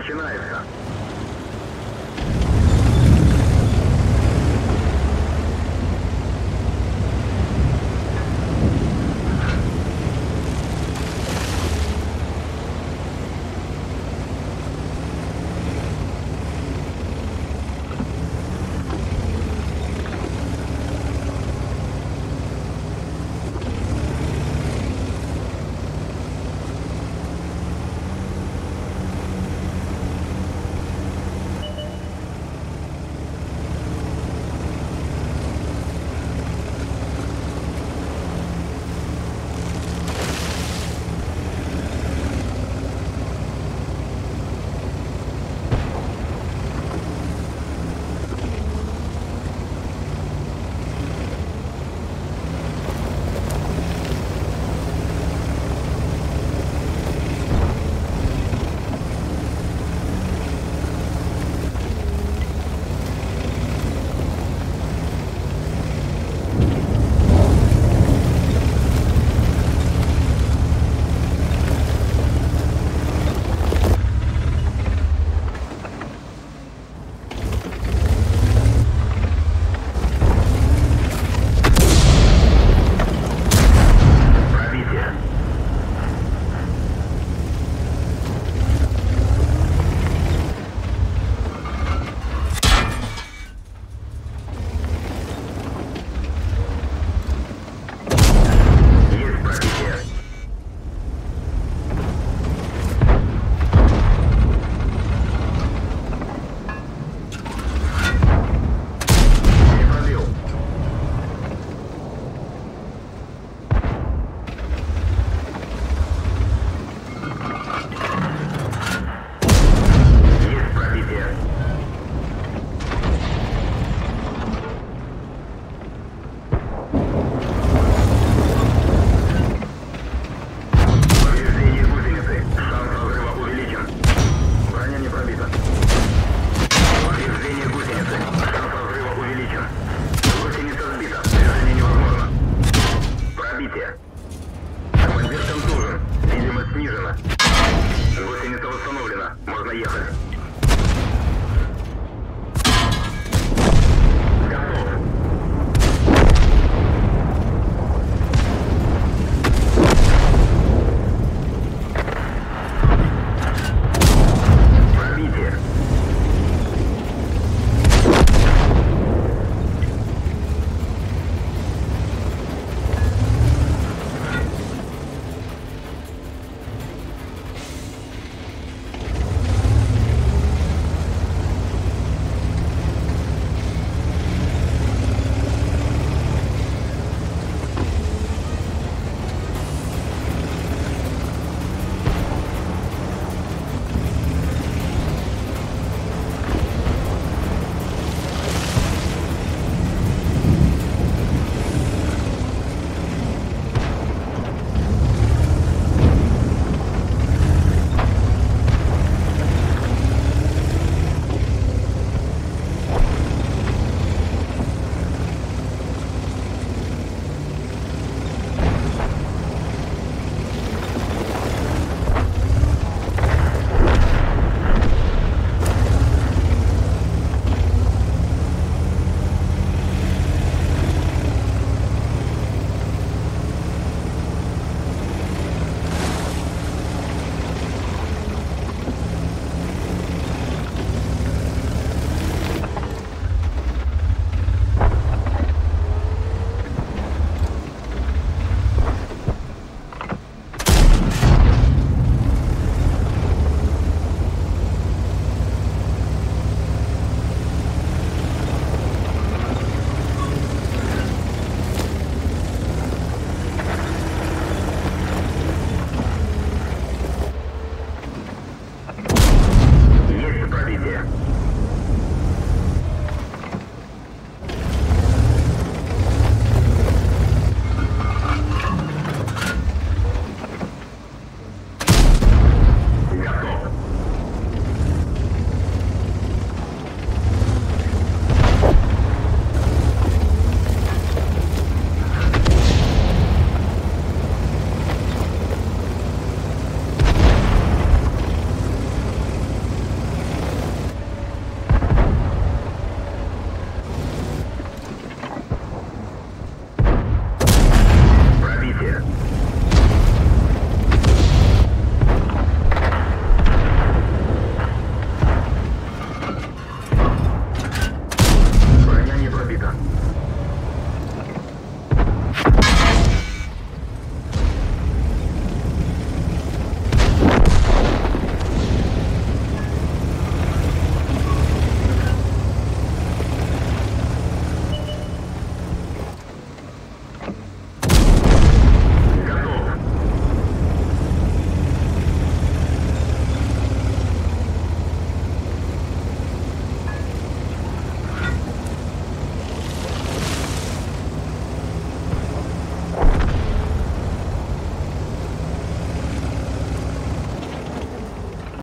начинается.